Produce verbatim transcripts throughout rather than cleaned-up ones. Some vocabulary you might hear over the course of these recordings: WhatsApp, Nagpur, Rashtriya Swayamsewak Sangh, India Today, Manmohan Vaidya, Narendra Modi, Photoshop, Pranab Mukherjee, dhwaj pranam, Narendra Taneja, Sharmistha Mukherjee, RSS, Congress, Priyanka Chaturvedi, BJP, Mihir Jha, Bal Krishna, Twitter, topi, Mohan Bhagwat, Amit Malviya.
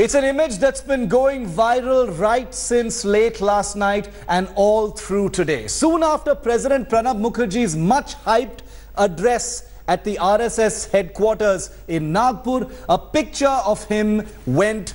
It's an image that's been going viral right since late last night and all through today. Soon after President Pranab Mukherjee's much-hyped address at the R S S headquarters in Nagpur, a picture of him went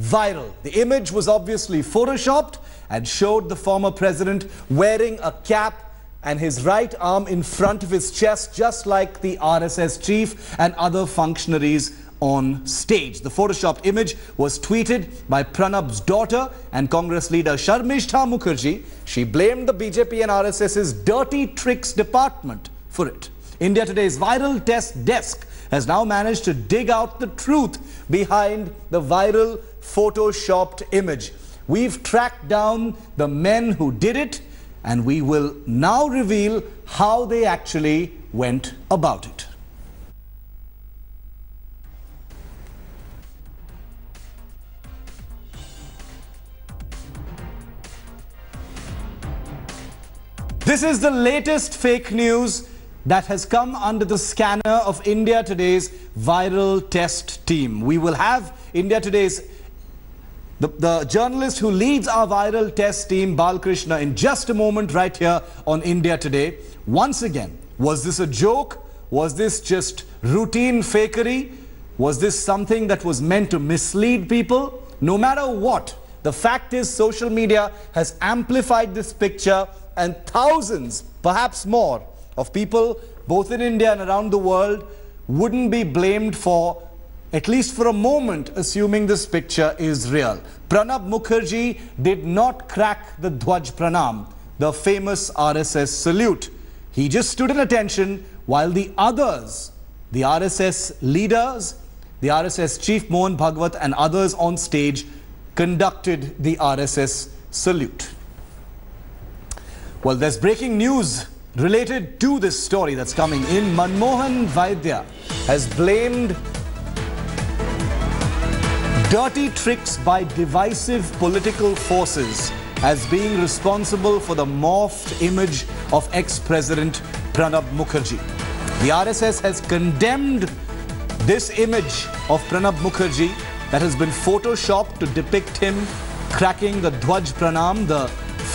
viral. The image was obviously photoshopped and showed the former president wearing a cap and his right arm in front of his chest, just like the R S S chief and other functionaries on stage. The photoshopped image was tweeted by Pranab's daughter and Congress leader Sharmistha Mukherjee. She blamed the B J P and RSS's dirty tricks department for it. India Today's viral test desk has now managed to dig out the truth behind the viral photoshopped image. We've tracked down the men who did it, and we will now reveal how they actually went about it. This is the latest fake news that has come under the scanner of India Today's viral test team. We will have India Today's The, the journalist who leads our viral test team, Bal Krishna, in just a moment right here on India Today. Once again, was this a joke? Was this just routine fakery? Was this something that was meant to mislead people? No matter what, the fact is social media has amplified this picture, and thousands, perhaps more, of people both in India and around the world wouldn't be blamed for, at least for a moment, assuming this picture is real. Pranab Mukherjee did not crack the dhwaj pranam, the famous R S S salute. He just stood in attention while the others, the R S S leaders, the R S S chief Mohan Bhagwat and others on stage, conducted the R S S salute. Well, there's breaking news related to this story that's coming in. Manmohan Vaidya has blamed dirty tricks by divisive political forces as being responsible for the morphed image of ex-president Pranab Mukherjee. The R S S has condemned this image of Pranab Mukherjee that has been photoshopped to depict him cracking the dhwaj pranam, the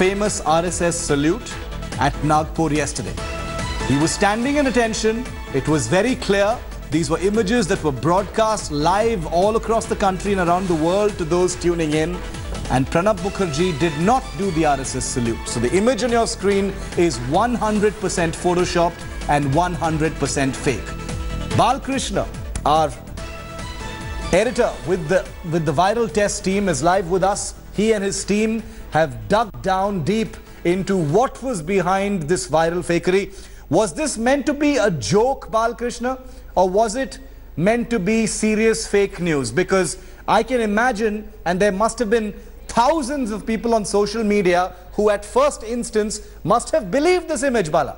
famous R S S salute, at Nagpur yesterday. He was standing in attention. It was very clear. These were images that were broadcast live all across the country and around the world to those tuning in. And Pranab Mukherjee did not do the R S S salute. So the image on your screen is one hundred percent photoshopped and one hundred percent fake. Bal Krishna, our editor with the, with the viral test team, is live with us. He and his team have dug down deep into what was behind this viral fakery. Was this meant to be a joke, Bal Krishna? Or was it meant to be serious fake news? Because I can imagine, and there must have been thousands of people on social media who at first instance must have believed this image, Bala.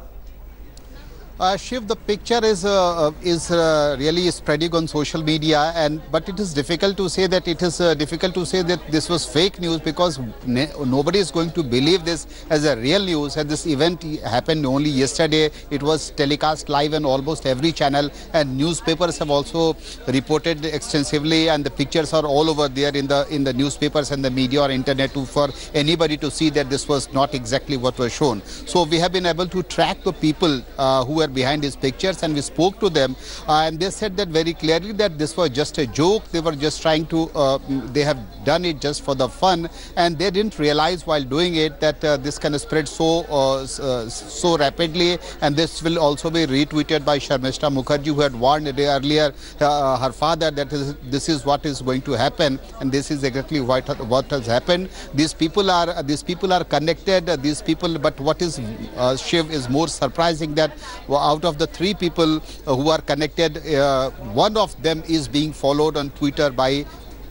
Uh, Shiv, the picture is uh, is uh, really spreading on social media, and but it is difficult to say that it is uh, difficult to say that this was fake news, because ne nobody is going to believe this as a real news. And this event happened only yesterday. It was telecast live on almost every channel, and newspapers have also reported extensively, and the pictures are all over there in the in the newspapers and the media or internet too, for anybody to see that this was not exactly what was shown. So we have been able to track the people uh, who behind these pictures, and we spoke to them, uh, and they said that very clearly that this was just a joke. They were just trying to uh, they have done it just for the fun, and they didn't realize while doing it that uh, this kind of spread so uh, so rapidly, and this will also be retweeted by Sharmistha Mukherjee, who had warned earlier uh, her father that this is what is going to happen, and this is exactly what what has happened. These people are these people are connected, these people, but what is uh, Shiv, is more surprising that out of the three people who are connected, uh, one of them is being followed on Twitter by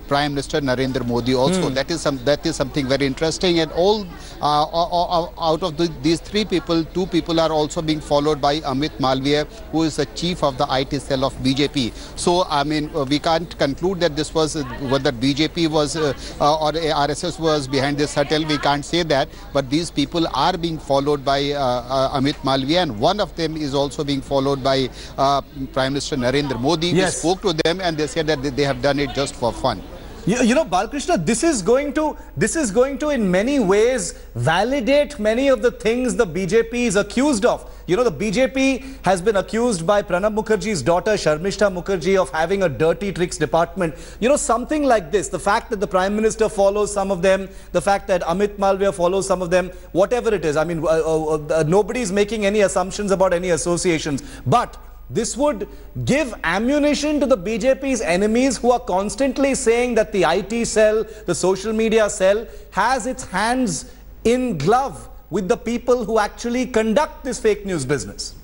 Prime Minister Narendra Modi also. Mm. That is some that is something very interesting, and all uh, uh, uh, out of the, these three people, two people are also being followed by Amit Malviya, who is the chief of the I T cell of B J P. So I mean, uh, we can't conclude that this was uh, whether B J P was uh, uh, or R S S was behind this hotel. We can't say that, but these people are being followed by uh, uh, Amit Malviya, and one of them is also being followed by uh, Prime Minister Narendra Modi. Yes. We spoke to them, and they said that they have done it just for fun. You, you know, Bal Krishna, this is going to, this is going to in many ways validate many of the things the B J P is accused of. You know, the B J P has been accused by Pranab Mukherjee's daughter, Sharmistha Mukherjee, of having a dirty tricks department. You know, something like this. The fact that the Prime Minister follows some of them, the fact that Amit Malviya follows some of them, whatever it is. I mean, uh, uh, uh, nobody's making any assumptions about any associations. But this would give ammunition to the B J P's enemies who are constantly saying that the I T cell, the social media cell, has its hands in glove with the people who actually conduct this fake news business.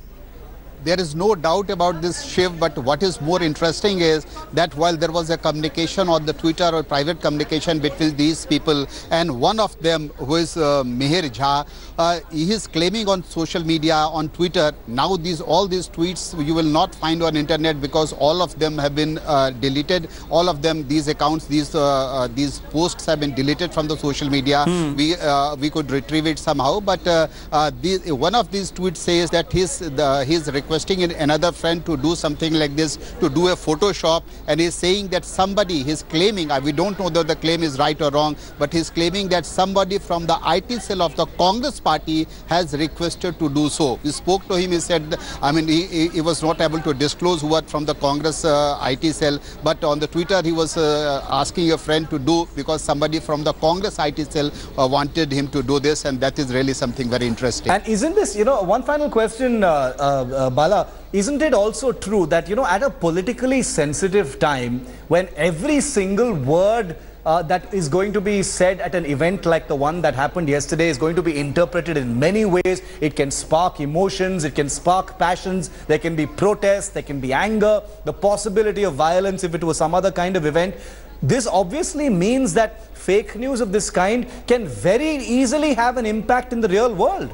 There is no doubt about this, Shiv, but what is more interesting is that while there was a communication on the Twitter or private communication between these people, and one of them, who is uh, Mihir Jha, uh, he is claiming on social media, on Twitter, now these all these tweets you will not find on internet because all of them have been uh, deleted. All of them, these accounts, these uh, uh, these posts have been deleted from the social media. Mm. We uh, we could retrieve it somehow, but uh, uh, these, one of these tweets says that his the, his request requesting another friend to do something like this, to do a Photoshop, and he's saying that somebody, he's claiming, we don't know whether the claim is right or wrong, but he's claiming that somebody from the I T cell of the Congress party has requested to do so. We spoke to him, he said, I mean, he, he was not able to disclose who are from the Congress uh, I T cell, but on the Twitter he was uh, asking a friend to do, because somebody from the Congress I T cell uh, wanted him to do this, and that is really something very interesting. And isn't this, you know, one final question, uh, uh, uh, Bala, isn't it also true that, you know, at a politically sensitive time, when every single word uh, that is going to be said at an event like the one that happened yesterday is going to be interpreted in many ways, it can spark emotions, it can spark passions, there can be protests, there can be anger, the possibility of violence if it was some other kind of event. This obviously means that fake news of this kind can very easily have an impact in the real world.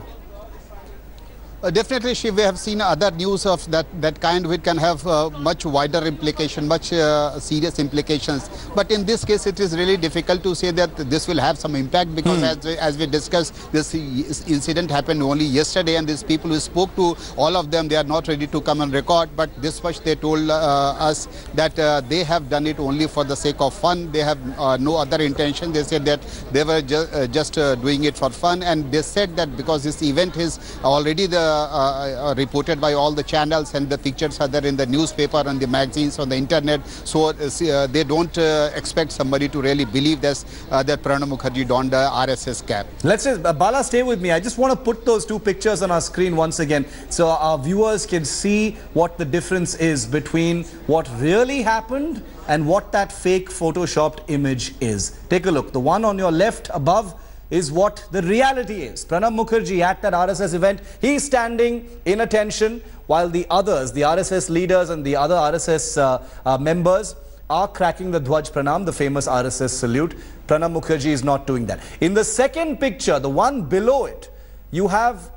Uh, definitely, Shiv, we have seen other news of that, that kind which can have uh, much wider implication, much uh, serious implications. But in this case, it is really difficult to say that this will have some impact because mm. as, we, as we discussed, this incident happened only yesterday, and these people who spoke to, all of them, they are not ready to come and record. But this much they told uh, us that uh, they have done it only for the sake of fun. They have uh, no other intention. They said that they were ju uh, just uh, doing it for fun. And they said that because this event is already the Uh, uh, reported by all the channels, and the pictures are there in the newspaper and the magazines on the internet, so uh, they don't uh, expect somebody to really believe this, uh, that Pranab Mukherjee donned the R S S cap. Let's just, uh, Bala, stay with me. I just want to put those two pictures on our screen once again so our viewers can see what the difference is between what really happened and what that fake photoshopped image is. Take a look. The one on your left above is what the reality is. Pranab Mukherjee at that R S S event, he's standing in attention while the others, the R S S leaders and the other R S S uh, uh, members are cracking the dhwaj pranam, the famous R S S salute. Pranab Mukherjee is not doing that. In the second picture, the one below it, you have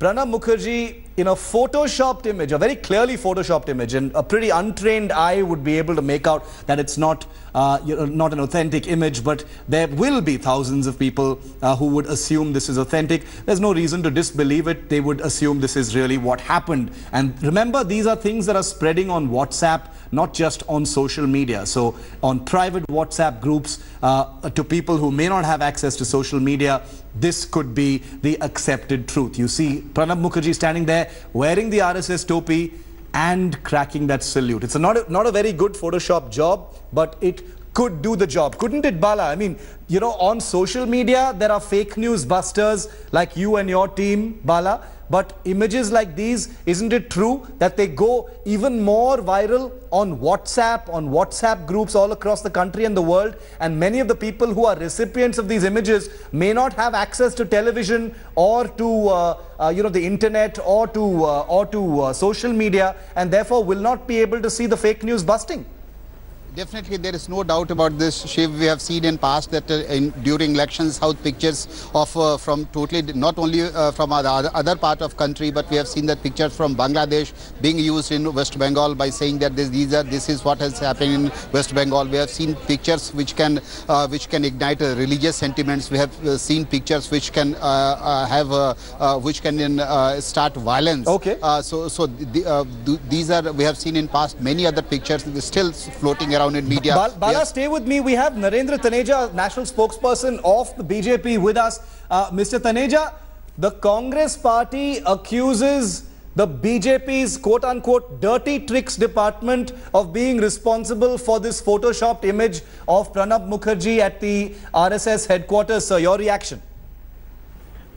Pranab Mukherjee in a photoshopped image, a very clearly photoshopped image, and a pretty untrained eye would be able to make out that it's not uh, you know, not an authentic image, but there will be thousands of people uh, who would assume this is authentic. There's no reason to disbelieve it. They would assume this is really what happened. And remember, these are things that are spreading on WhatsApp, not just on social media. So on private WhatsApp groups uh, to people who may not have access to social media, this could be the accepted truth. You see Pranab Mukherjee standing there wearing the R S S topi and cracking that salute. It's a not, a, not a very good Photoshop job, but it could do the job. Couldn't it, Bala? I mean, you know, on social media, there are fake news busters like you and your team, Bala. But images like these, isn't it true that they go even more viral on WhatsApp, on WhatsApp groups all across the country and the world? And many of the people who are recipients of these images may not have access to television or to uh, uh, you know, the internet or to, uh, or to uh, social media, and therefore will not be able to see the fake news busting. Definitely, there is no doubt about this, Shiv. We have seen in past that uh, in, during elections, how pictures of uh, from totally, not only uh, from other, other part of country, but we have seen that pictures from Bangladesh being used in West Bengal by saying that this, these are, this is what has happened in West Bengal. We have seen pictures which can uh, which can ignite uh, religious sentiments. We have uh, seen pictures which can uh, uh, have uh, uh, which can uh, start violence. Okay. Uh, so so the, uh, these are, we have seen in past many other pictures still floating around surrounded media. Bal Bala, stay with me. We have Narendra Taneja, national spokesperson of the B J P, with us. Uh, Mister Taneja, the Congress party accuses the B J P's quote-unquote dirty tricks department of being responsible for this photoshopped image of Pranab Mukherjee at the R S S headquarters. Sir, your reaction?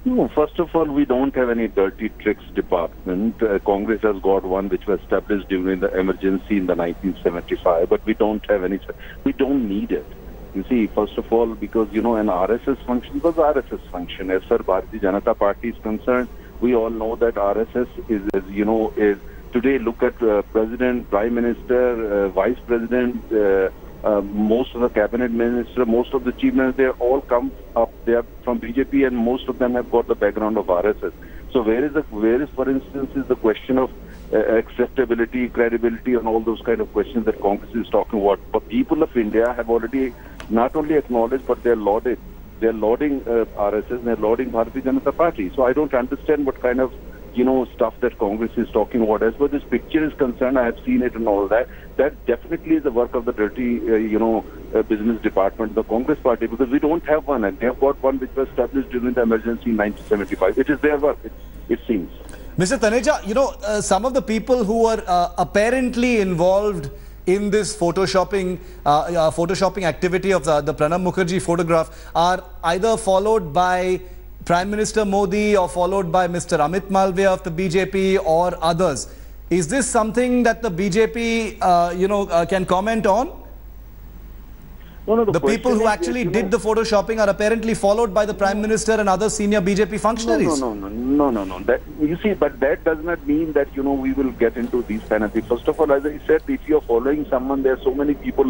No, first of all, we don't have any dirty tricks department. Uh, Congress has got one which was established during the emergency in the nineteen seventy-five, but we don't have any, we don't need it. You see, first of all, because, you know, an R S S function was R S S function. As far as Bharatiya Janata Party is concerned, we all know that R S S is, is you know, is today look at uh, President, Prime Minister, uh, Vice President, uh, Uh, most of the cabinet minister, most of the chief ministers, they all come up there from B J P, and most of them have got the background of R S S. So where is the, where is, for instance, is the question of uh, acceptability, credibility, and all those kind of questions that Congress is talking about? But people of India have already not only acknowledged, but they're lauded. They're lauding uh, R S S, and they're lauding Bharatiya Janata Party. So I don't understand what kind of, you know, stuff that Congress is talking about. As far as this picture is concerned, I have seen it and all that. That definitely is the work of the dirty, uh, you know, uh, business department, the Congress party, because we don't have one, and they have got one which was established during the emergency in nineteen seventy-five. It is their work, it, it seems. Mister Taneja, you know, uh, some of the people who were uh, apparently involved in this photoshopping, uh, uh, photoshopping activity of the, the Pranab Mukherjee photograph are either followed by Prime Minister Modi or followed by Mister Amit Malviya of the B J P or others. Is this something that the B J P, uh, you know, uh, can comment on? No, no, the the people who actually is, did know, the photoshopping are apparently followed by the Prime Minister and other senior B J P functionaries. No, no, no, no, no, no. no. That, you see, but that does not mean that, you know, we will get into these kind of things. First of all, as I said, if you're following someone, there are so many people,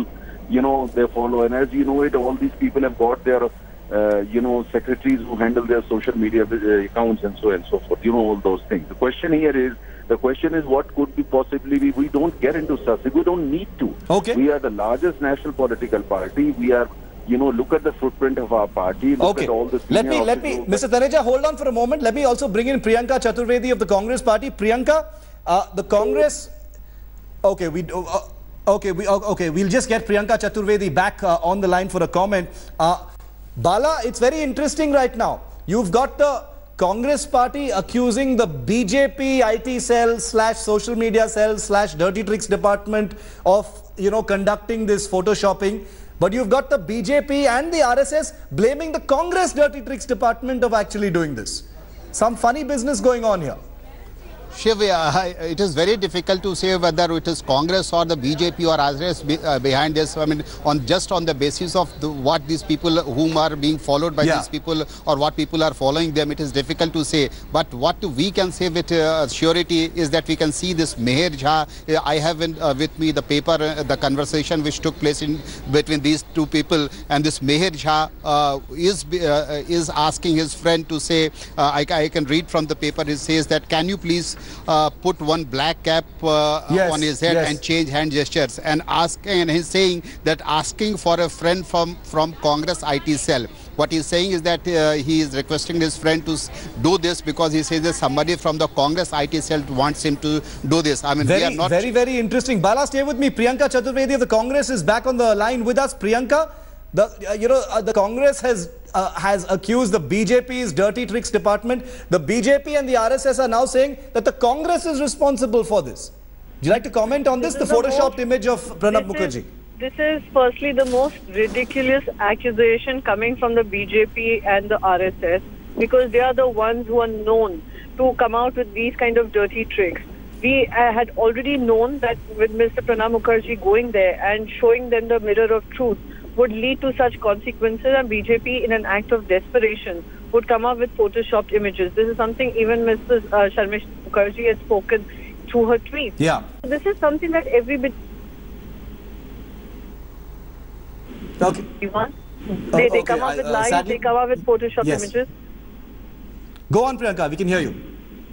you know, they follow. And as you know it, all these people have got their Uh, you know, secretaries who handle their social media uh, accounts and so and so forth. You know, all those things. The question here is, the question is what could be possibly be. We don't get into such. We don't need to. Okay. We are the largest national political party. We are, you know, look at the footprint of our party. Look okay. at all the let me, let me, Mister Taneja, hold on for a moment. Let me also bring in Priyanka Chaturvedi of the Congress party. Priyanka, uh, the Congress. Okay, we. Uh, okay, we. Okay, we'll just get Priyanka Chaturvedi back uh, on the line for a comment. Uh, Bala, it's very interesting right now. You've got the Congress party accusing the B J P I T cell slash social media cell slash dirty tricks department of, you know, conducting this photoshopping. But you've got the B J P and the R S S blaming the Congress dirty tricks department of actually doing this. Some funny business going on here. Shivya, it is very difficult to say whether it is Congress or the B J P or R S S be, uh, behind this. I mean, on just on the basis of the, what these people, whom are being followed by yeah. these people or what people are following them, it is difficult to say. But what we can say with uh, surety is that we can see this Mihir Jha. I have in, uh, with me the paper, uh, the conversation which took place in between these two people. And this Mihir Jha uh, is, uh, is asking his friend to say, uh, I, I can read from the paper, it says that, can you please Uh, put one black cap uh, yes, on his head yes. and change hand gestures, and ask, and he's saying that asking for a friend from from Congress I T cell. What he's saying is that uh, he is requesting his friend to do this because he says that somebody from the Congress I T cell wants him to do this. I mean, very, we are not very very interesting. Bala, stay with me. Priyanka Chaturvedi of the Congress is back on the line with us. Priyanka, the uh, you know uh, the Congress has. Uh, has accused the B J P's dirty tricks department. The B J P and the R S S are now saying that the Congress is responsible for this. Would you like to comment on this, this the photoshopped image of Pranab Mukherjee? Is, this is firstly the most ridiculous accusation coming from the B J P and the R S S, because they are the ones who are known to come out with these kind of dirty tricks. We uh, had already known that with Mister Pranab Mukherjee going there and showing them the mirror of truth would lead to such consequences, and B J P, in an act of desperation, would come up with photoshopped images. This is something even Missus Uh, Sharmistha Mukherjee has spoken through her tweet. Yeah. This is something that everybody... Okay. They, they okay. come up with lies, uh, they come up with photoshopped yes. images. Go on, Priyanka, we can hear you.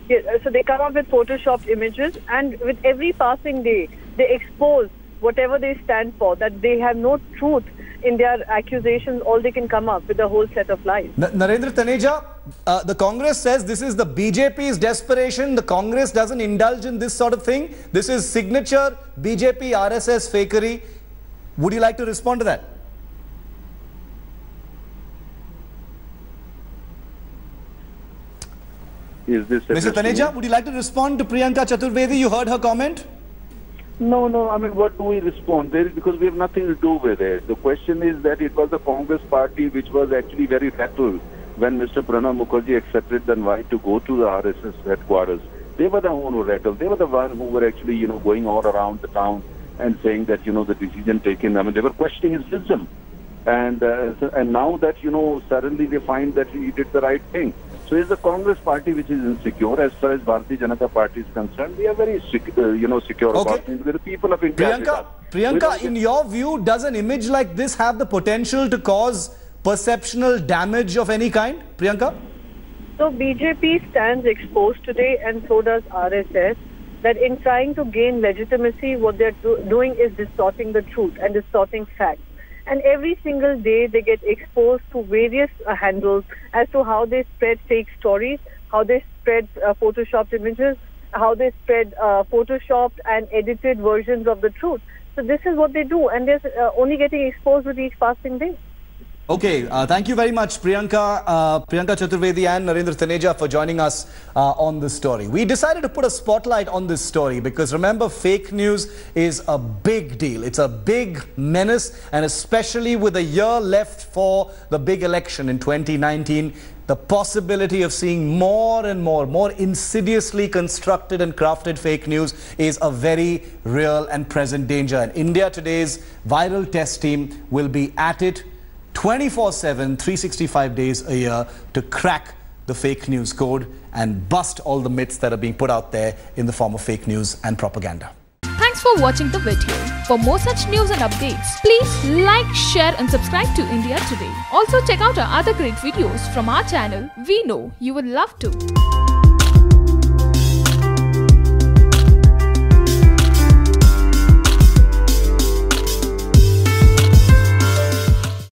Yeah, so they come up with photoshopped images, and with every passing day, they expose whatever they stand for, that they have no truth in their accusations. All they can come up with a whole set of lies. Na Narendra Taneja, uh, the Congress says this is the B J P's desperation. The Congress doesn't indulge in this sort of thing. This is signature B J P R S S fakery. Would you like to respond to that? Is this Mister Taneja, would you like to respond to Priyanka Chaturvedi? You heard her comment? No, no. I mean, what do we respond? There is, because we have nothing to do with it. The question is that it was the Congress party which was actually very rattled when Mister Pranab Mukherjee accepted the invite to go to the R S S headquarters. They were the one who rattled. They were the one who were actually, you know, going all around the town and saying that, you know, the decision taken. I mean, they were questioning his wisdom. And uh, and now that, you know, suddenly they find that he did the right thing. So it's the Congress party which is insecure. As far as Bharatiya Janata Party is concerned, we are very secure, uh, you know, secure okay. about things. The people of India. Priyanka, Priyanka, in your view, does an image like this have the potential to cause perceptual damage of any kind? Priyanka? So B J P stands exposed today, and so does R S S, that in trying to gain legitimacy, what they're do doing is distorting the truth and distorting facts. And every single day they get exposed to various uh, handles as to how they spread fake stories, how they spread uh, photoshopped images, how they spread uh, photoshopped and edited versions of the truth. So this is what they do, and they're uh, only getting exposed with each passing day. Okay, uh, thank you very much, Priyanka, uh, Priyanka Chaturvedi and Narendra Taneja, for joining us uh, on this story. We decided to put a spotlight on this story because, remember, fake news is a big deal. It's a big menace, and especially with a year left for the big election in twenty nineteen, the possibility of seeing more and more, more insidiously constructed and crafted fake news is a very real and present danger. And India Today's viral test team will be at it twenty-four seven, three sixty-five days a year to crack the fake news code and bust all the myths that are being put out there in the form of fake news and propaganda. Thanks for watching the video. For more such news and updates, please like, share and subscribe to India Today. Also check out our other great videos from our channel. We know you will love to.